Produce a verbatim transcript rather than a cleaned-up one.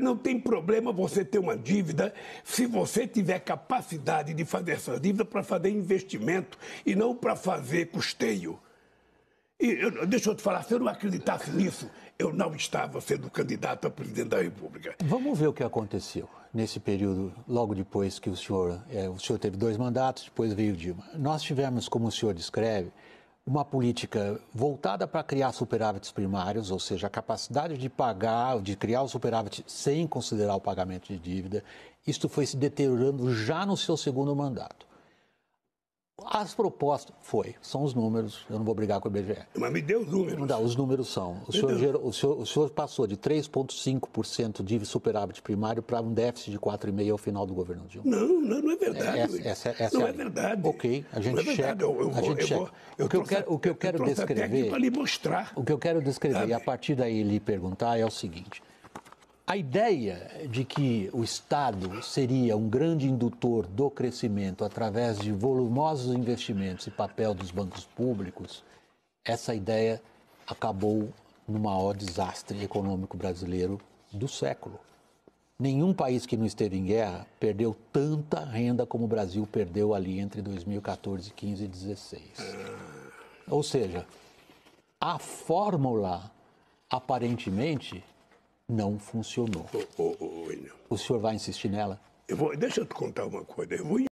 Não tem problema você ter uma dívida se você tiver capacidade de fazer essa dívida para fazer investimento e não para fazer custeio. E eu, deixa eu te falar, se eu não acreditasse nisso, eu não estava sendo candidato a presidente da República. Vamos ver o que aconteceu nesse período, logo depois que o senhor... É, o senhor teve dois mandatos, depois veio Dilma. Nós tivemos, como o senhor descreve, uma política voltada para criar superávites primários, ou seja, a capacidade de pagar, de criar o superávit sem considerar o pagamento de dívida. Isto foi se deteriorando já no seu segundo mandato. As propostas, foi, são os números, eu não vou brigar com o I B G E. Mas me deu os números. Não dá, os números são. O, senhor, gerou, o, senhor, o senhor passou de três vírgula cinco por cento de superávit primário para um déficit de quatro vírgula cinco por cento ao final do governo Dilma. Não, não, não é verdade. Essa, essa, essa não é, é verdade. Ok, a gente checa. O que eu quero descrever, para lhe mostrar. O que eu quero descrever, sabe? E a partir daí lhe perguntar é o seguinte. A ideia de que o Estado seria um grande indutor do crescimento através de volumosos investimentos e papel dos bancos públicos, essa ideia acabou no maior desastre econômico brasileiro do século. Nenhum país que não esteve em guerra perdeu tanta renda como o Brasil perdeu ali entre dois mil e quatorze, quinze e dezesseis. Ou seja, a fórmula aparentemente... não funcionou. Oh, oh, oh, não. O senhor vai insistir nela? Eu vou, deixa eu te contar uma coisa. Eu vou